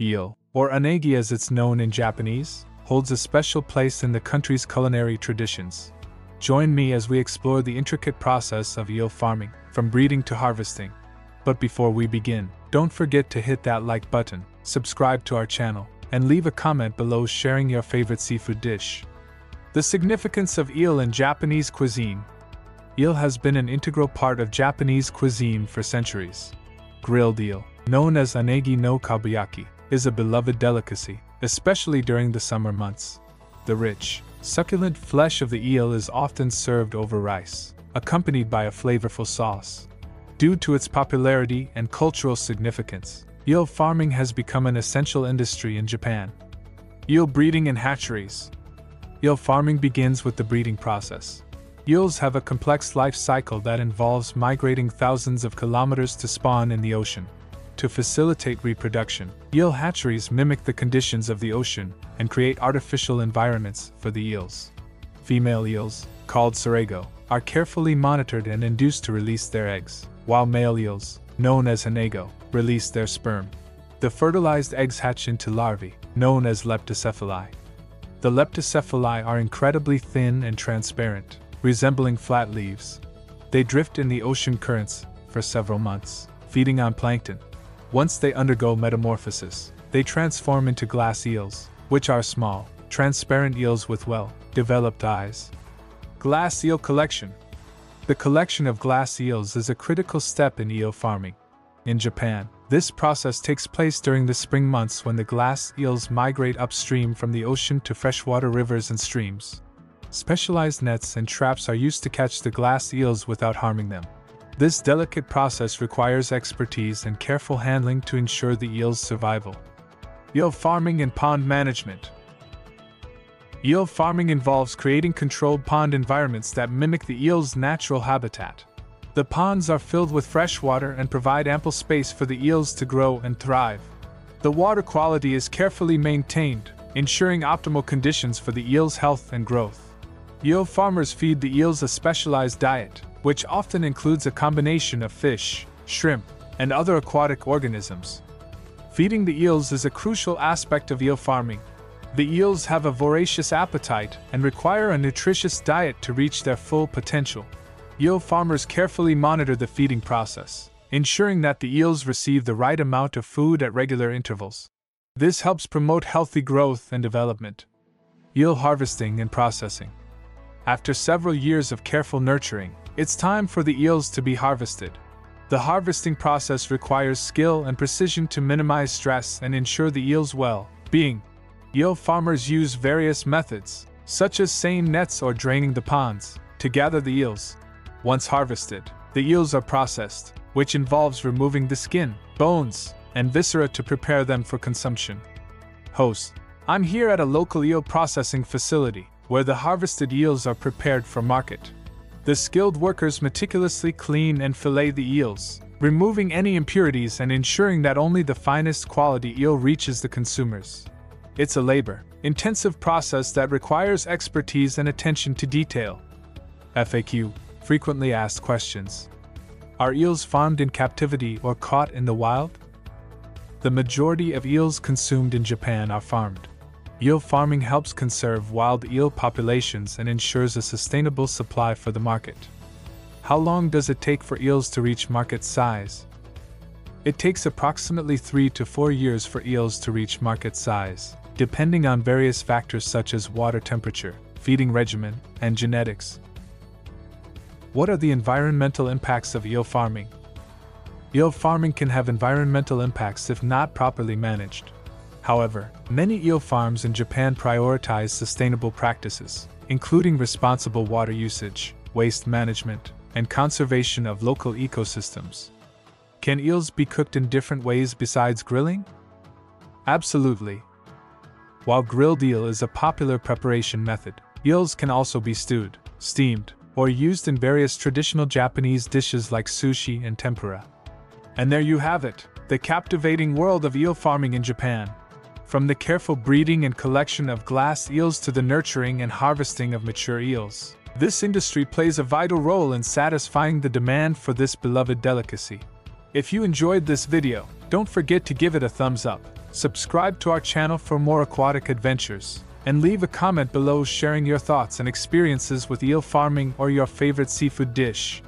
Eel, or anegi as it's known in Japanese, holds a special place in the country's culinary traditions. Join me as we explore the intricate process of eel farming, from breeding to harvesting. But before we begin, don't forget to hit that like button, subscribe to our channel, and leave a comment below sharing your favorite seafood dish. The significance of eel in Japanese cuisine. Eel has been an integral part of Japanese cuisine for centuries. Grilled eel, known as anegi no kabayaki, is a beloved delicacy, especially during the summer months. The rich, succulent flesh of the eel is often served over rice, accompanied by a flavorful sauce. Due to its popularity and cultural significance, eel farming has become an essential industry in Japan. Eel breeding and hatcheries. Eel farming begins with the breeding process. Eels have a complex life cycle that involves migrating thousands of kilometers to spawn in the ocean. To facilitate reproduction, eel hatcheries mimic the conditions of the ocean and create artificial environments for the eels. Female eels, called serago, are carefully monitored and induced to release their eggs, while male eels, known as anago, release their sperm. The fertilized eggs hatch into larvae, known as leptocephali. The leptocephali are incredibly thin and transparent, resembling flat leaves. They drift in the ocean currents for several months, feeding on plankton. Once they undergo metamorphosis, they transform into glass eels, which are small, transparent eels with well-developed eyes. Glass eel collection. The collection of glass eels is a critical step in eel farming. In Japan, this process takes place during the spring months when the glass eels migrate upstream from the ocean to freshwater rivers and streams. Specialized nets and traps are used to catch the glass eels without harming them. This delicate process requires expertise and careful handling to ensure the eel's survival. Eel farming and pond management. Eel farming involves creating controlled pond environments that mimic the eel's natural habitat. The ponds are filled with fresh water and provide ample space for the eels to grow and thrive. The water quality is carefully maintained, ensuring optimal conditions for the eel's health and growth. Eel farmers feed the eels a specialized diet, which often includes a combination of fish, shrimp, and other aquatic organisms. Feeding the eels is a crucial aspect of eel farming. The eels have a voracious appetite and require a nutritious diet to reach their full potential. Eel farmers carefully monitor the feeding process, ensuring that the eels receive the right amount of food at regular intervals. This helps promote healthy growth and development. Eel harvesting and processing. After several years of careful nurturing, it's time for the eels to be harvested. The harvesting process requires skill and precision to minimize stress and ensure the eel's well-being. Eel farmers use various methods, such as seine nets or draining the ponds, to gather the eels. Once harvested, the eels are processed, which involves removing the skin, bones, and viscera to prepare them for consumption. Host, I'm here at a local eel processing facility, where the harvested eels are prepared for market. The skilled workers meticulously clean and fillet the eels, removing any impurities and ensuring that only the finest quality eel reaches the consumers. It's a labor-intensive process that requires expertise and attention to detail. FAQ, frequently asked questions. Are eels farmed in captivity or caught in the wild? The majority of eels consumed in Japan are farmed. Eel farming helps conserve wild eel populations and ensures a sustainable supply for the market. How long does it take for eels to reach market size? It takes approximately 3 to 4 years for eels to reach market size, depending on various factors such as water temperature, feeding regimen, and genetics. What are the environmental impacts of eel farming? Eel farming can have environmental impacts if not properly managed. However, many eel farms in Japan prioritize sustainable practices, including responsible water usage, waste management, and conservation of local ecosystems. Can eels be cooked in different ways besides grilling? Absolutely. While grilled eel is a popular preparation method, eels can also be stewed, steamed, or used in various traditional Japanese dishes like sushi and tempura. And there you have it, the captivating world of eel farming in Japan. From the careful breeding and collection of glass eels to the nurturing and harvesting of mature eels, this industry plays a vital role in satisfying the demand for this beloved delicacy. If you enjoyed this video, don't forget to give it a thumbs up. subscribe to our channel for more aquatic adventures, and leave a comment below sharing your thoughts and experiences with eel farming or your favorite seafood dish.